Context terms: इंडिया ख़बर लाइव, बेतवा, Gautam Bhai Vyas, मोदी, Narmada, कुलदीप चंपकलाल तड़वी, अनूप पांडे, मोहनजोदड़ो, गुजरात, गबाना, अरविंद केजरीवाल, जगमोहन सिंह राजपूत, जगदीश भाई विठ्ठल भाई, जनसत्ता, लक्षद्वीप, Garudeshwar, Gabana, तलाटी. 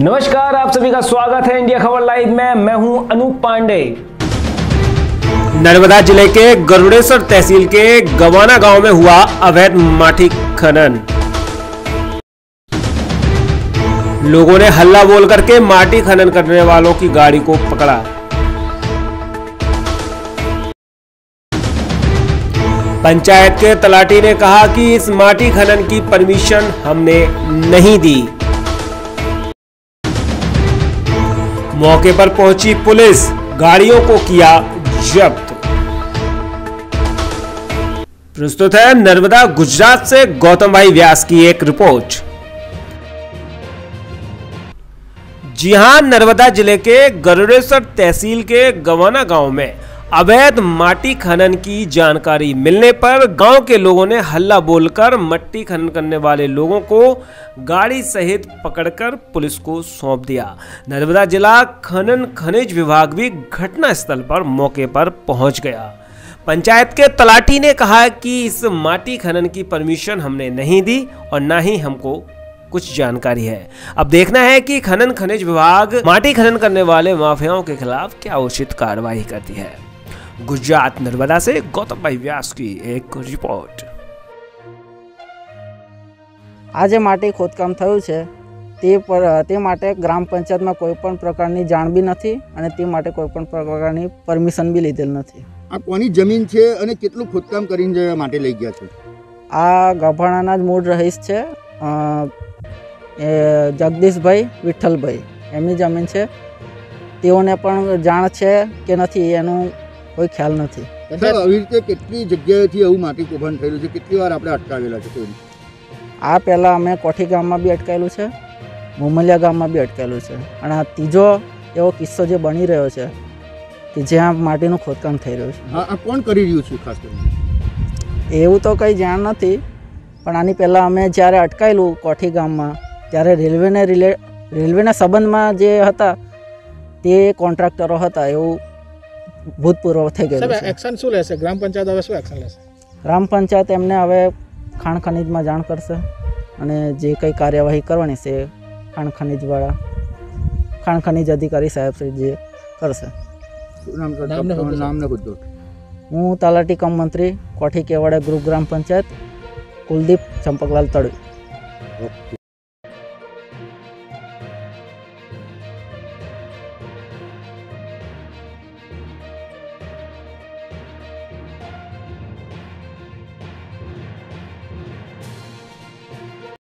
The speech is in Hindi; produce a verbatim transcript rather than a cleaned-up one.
नमस्कार, आप सभी का स्वागत है इंडिया ख़बर लाइव में। मैं हूं अनूप पांडे। नर्मदा जिले के गरुड़ेश्वर तहसील के गबाना गांव में हुआ अवैध माटी खनन। लोगों ने हल्ला बोल करके माटी खनन करने वालों की गाड़ी को पकड़ा। पंचायत के तलाटी ने कहा कि इस माटी खनन की परमिशन हमने नहीं दी। मौके पर पहुंची पुलिस, गाड़ियों को किया जब्त। प्रस्तुत है नर्मदा गुजरात से गौतम भाई व्यास की एक रिपोर्ट। जी हां, नर्मदा जिले के गरुड़ेश्वर तहसील के गवाना गांव में अवैध माटी खनन की जानकारी मिलने पर गांव के लोगों ने हल्ला बोलकर मट्टी खनन करने वाले लोगों को गाड़ी सहित पकड़कर पुलिस को सौंप दिया। नर्मदा जिला खनन खनिज विभाग भी घटना स्थल पर मौके पर पहुंच गया। पंचायत के तलाटी ने कहा कि इस माटी खनन की परमिशन हमने नहीं दी और ना ही हमको कुछ जानकारी है। अब देखना है कि खनन खनिज विभाग माटी खनन करने वाले माफियाओं के खिलाफ क्या उचित कार्रवाई करती है। गुजरात नर्मदा से गौतम भाई व्यास की एक रिपोर्ट। आज माटी खोदकाम थयु छे ते पर ते माटे ग्राम पंचायत में कोईपण प्रकारनी जाण भी नथी अने ते माटे कोईपण प्रकारनी परमिशन भी लीधेल नथी। आ कोनी जमीन छे अने केटलुं खोदकाम करीने माटे लई गया छे? आ गभाणाना ज मूळ रहीश छे, जगदीश भाई विठ्ठल भाई एमनी जमीन छे। तेओने पण जाण छे के नथी एनुं कोई ख्याल नहीं। कितनी जगह माटी कोभन थयेलुं छे, कितनी वार आपणे अटकावेला छे? आ पहला अमे कोठी गाम में भी अटकायेलुं छे, मुमलिया गाम में भी अटकायेलुं छे अने आ तीजो एवो किस्सो जे बनी रह्यो छे कि ज्यां माटीनुं खोदकाम थई रह्युं छे। आ कोण करी रह्युं छे? खास करीने एवुं तो कई जाण नथी, पण आनी पहला अमे ज्यारे अटकायेलुं कोठी गाम में त्यारे रेलवेने रिले रेलवेना संबंधमां जे हता ते कॉन्ट्राक्टरो हता एवुं भूतपूर्व थई गयुं छे। एक्शन शुं लेशे ग्राम पंचायत? हवे शुं एक्शन लेशे ग्राम पंचायत? एमने हवे खाण खनिज में जाण करशे अने जे कई कार्यवाही करवानी छे खाण खनिज वाला खाण खनिज अधिकारी साहेब श्री जे करशे। नाम न बदलो। हूँ तलाटी कम मंत्री कोठी केवाड़ा ग्रुप ग्राम पंचायत कुलदीप चंपकलाल तड़वी।